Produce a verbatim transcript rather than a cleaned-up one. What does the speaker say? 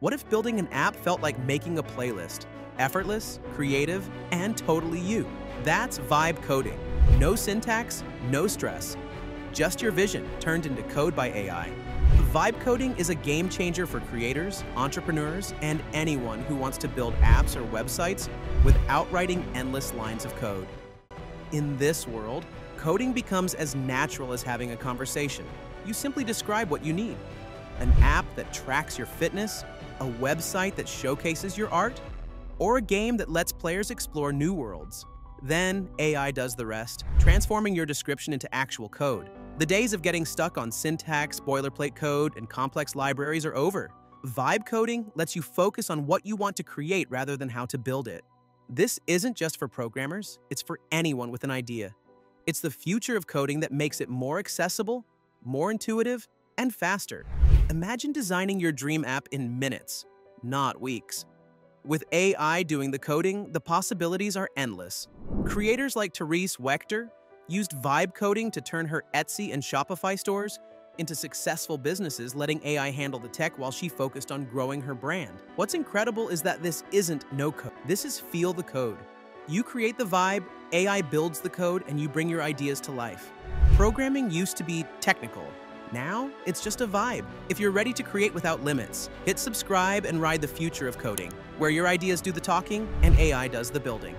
What if building an app felt like making a playlist? Effortless, creative, and totally you. That's Vibe Coding. No syntax, no stress. Just your vision turned into code by A I. Vibe Coding is a game changer for creators, entrepreneurs, and anyone who wants to build apps or websites without writing endless lines of code. In this world, coding becomes as natural as having a conversation. You simply describe what you need. An app that tracks your fitness, a website that showcases your art, or a game that lets players explore new worlds. Then A I does the rest, transforming your description into actual code. The days of getting stuck on syntax, boilerplate code, and complex libraries are over. Vibe Coding lets you focus on what you want to create rather than how to build it. This isn't just for programmers, it's for anyone with an idea. It's the future of coding that makes it more accessible, more intuitive, and faster. Imagine designing your dream app in minutes, not weeks. With A I doing the coding, the possibilities are endless. Creators like Therese Wechter used Vibe Coding to turn her Etsy and Shopify stores into successful businesses, letting A I handle the tech while she focused on growing her brand. What's incredible is that this isn't no code. This is feel the code. You create the vibe, A I builds the code, and you bring your ideas to life. Programming used to be technical. Now, it's just a vibe. If you're ready to create without limits, hit subscribe and ride the future of coding, where your ideas do the talking and A I does the building.